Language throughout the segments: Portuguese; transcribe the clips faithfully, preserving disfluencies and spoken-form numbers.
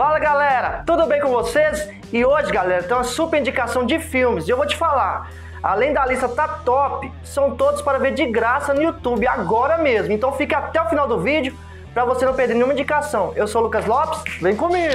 Fala galera, tudo bem com vocês? E hoje galera, tem uma super indicação de filmes e eu vou te falar, além da lista tá top, são todos para ver de graça no YouTube agora mesmo, então fica até o final do vídeo para você não perder nenhuma indicação. Eu sou o Lucas Lopes, vem comigo!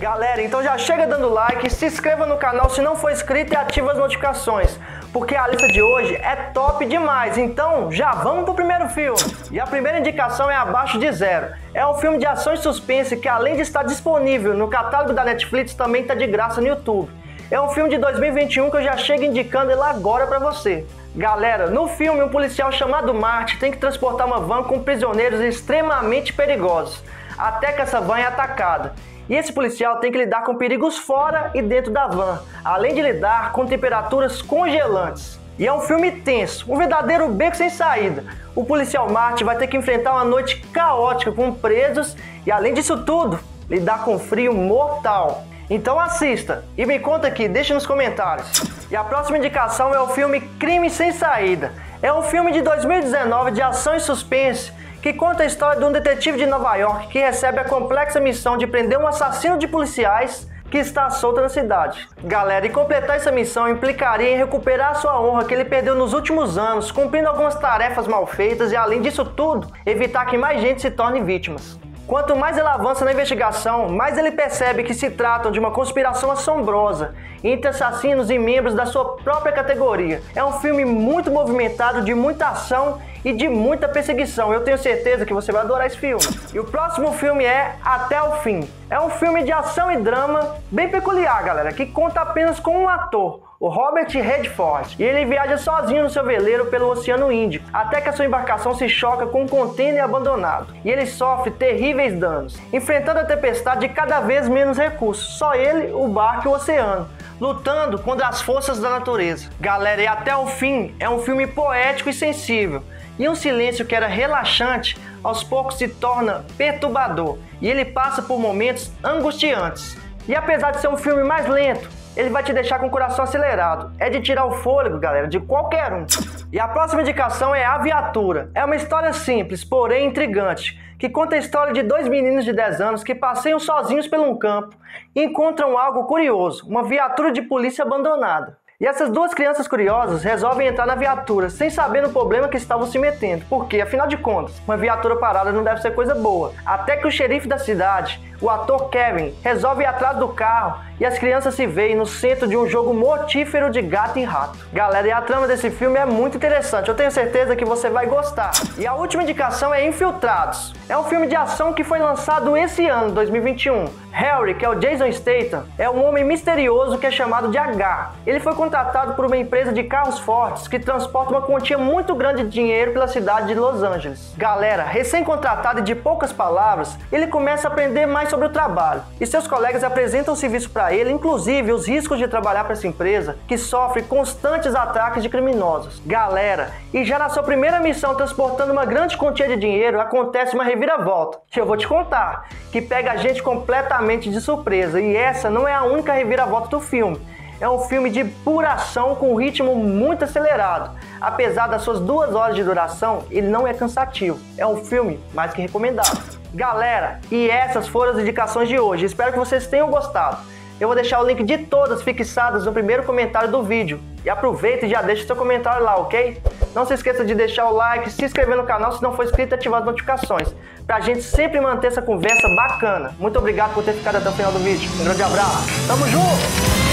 Galera, então já chega dando like, se inscreva no canal se não for inscrito e ativa as notificações, porque a lista de hoje é top demais, então já vamos pro primeiro filme. E a primeira indicação é Abaixo de Zero. É um filme de ação e suspense que, além de estar disponível no catálogo da Netflix, também está de graça no YouTube. É um filme de dois mil e vinte e um que eu já chego indicando ele agora pra você. Galera, no filme um policial chamado Marty tem que transportar uma van com prisioneiros extremamente perigosos, até que essa van é atacada. E esse policial tem que lidar com perigos fora e dentro da van, além de lidar com temperaturas congelantes. E é um filme tenso, um verdadeiro beco sem saída. O policial Marty vai ter que enfrentar uma noite caótica com presos e, além disso tudo, lidar com frio mortal. Então assista e me conta aqui, deixa nos comentários. E a próxima indicação é o filme Crime Sem Saída. É um filme de dois mil e dezenove de ação e suspense que conta a história de um detetive de Nova York que recebe a complexa missão de prender um assassino de policiais que está solto na cidade. Galera, e completar essa missão implicaria em recuperar a sua honra que ele perdeu nos últimos anos, cumprindo algumas tarefas mal feitas e, além disso tudo, evitar que mais gente se torne vítimas. Quanto mais ele avança na investigação, mais ele percebe que se tratam de uma conspiração assombrosa entre assassinos e membros da sua própria categoria. É um filme muito movimentado, de muita ação e de muita perseguição. Eu tenho certeza que você vai adorar esse filme. E o próximo filme é Até o Fim. É um filme de ação e drama bem peculiar, galera, que conta apenas com um ator, o Robert Redford, e ele viaja sozinho no seu veleiro pelo Oceano Índico, até que a sua embarcação se choca com um contêiner abandonado, e ele sofre terríveis danos, enfrentando a tempestade de cada vez menos recursos, só ele, o barco e o oceano, lutando contra as forças da natureza. Galera, e Até o Fim é um filme poético e sensível, e um silêncio que era relaxante, aos poucos se torna perturbador, e ele passa por momentos angustiantes. E apesar de ser um filme mais lento, ele vai te deixar com o coração acelerado. É de tirar o fôlego, galera, de qualquer um. E a próxima indicação é A Viatura. É uma história simples, porém intrigante, que conta a história de dois meninos de dez anos que passeiam sozinhos pelo um campo e encontram algo curioso, uma viatura de polícia abandonada. E essas duas crianças curiosas resolvem entrar na viatura sem saber no problema que estavam se metendo, porque, afinal de contas, uma viatura parada não deve ser coisa boa. Até que o xerife da cidade, o ator Kevin, resolve ir atrás do carro e as crianças se veem no centro de um jogo mortífero de gato e rato. Galera, e a trama desse filme é muito interessante, eu tenho certeza que você vai gostar. E a última indicação é Infiltrados. É um filme de ação que foi lançado esse ano, dois mil e vinte e um. Harry, que é o Jason Statham, é um homem misterioso que é chamado de H. Ele foi contratado por uma empresa de carros fortes que transporta uma quantia muito grande de dinheiro pela cidade de Los Angeles. Galera, recém-contratado e de poucas palavras, ele começa a aprender mais sobre o trabalho e seus colegas apresentam o serviço para ele, inclusive os riscos de trabalhar para essa empresa que sofre constantes ataques de criminosos. Galera, e já na sua primeira missão transportando uma grande quantia de dinheiro, acontece uma reviravolta, que eu vou te contar, que pega a gente completamente de surpresa, e essa não é a única reviravolta do filme. É um filme de pura ação com um ritmo muito acelerado. Apesar das suas duas horas de duração, ele não é cansativo. É um filme mais que recomendado. Galera, e essas foram as indicações de hoje. Espero que vocês tenham gostado. Eu vou deixar o link de todas fixadas no primeiro comentário do vídeo. E aproveita e já deixa seu comentário lá, ok? Não se esqueça de deixar o like, se inscrever no canal se não for inscrito e ativar as notificações, pra gente sempre manter essa conversa bacana. Muito obrigado por ter ficado até o final do vídeo. Um grande abraço. Tamo junto!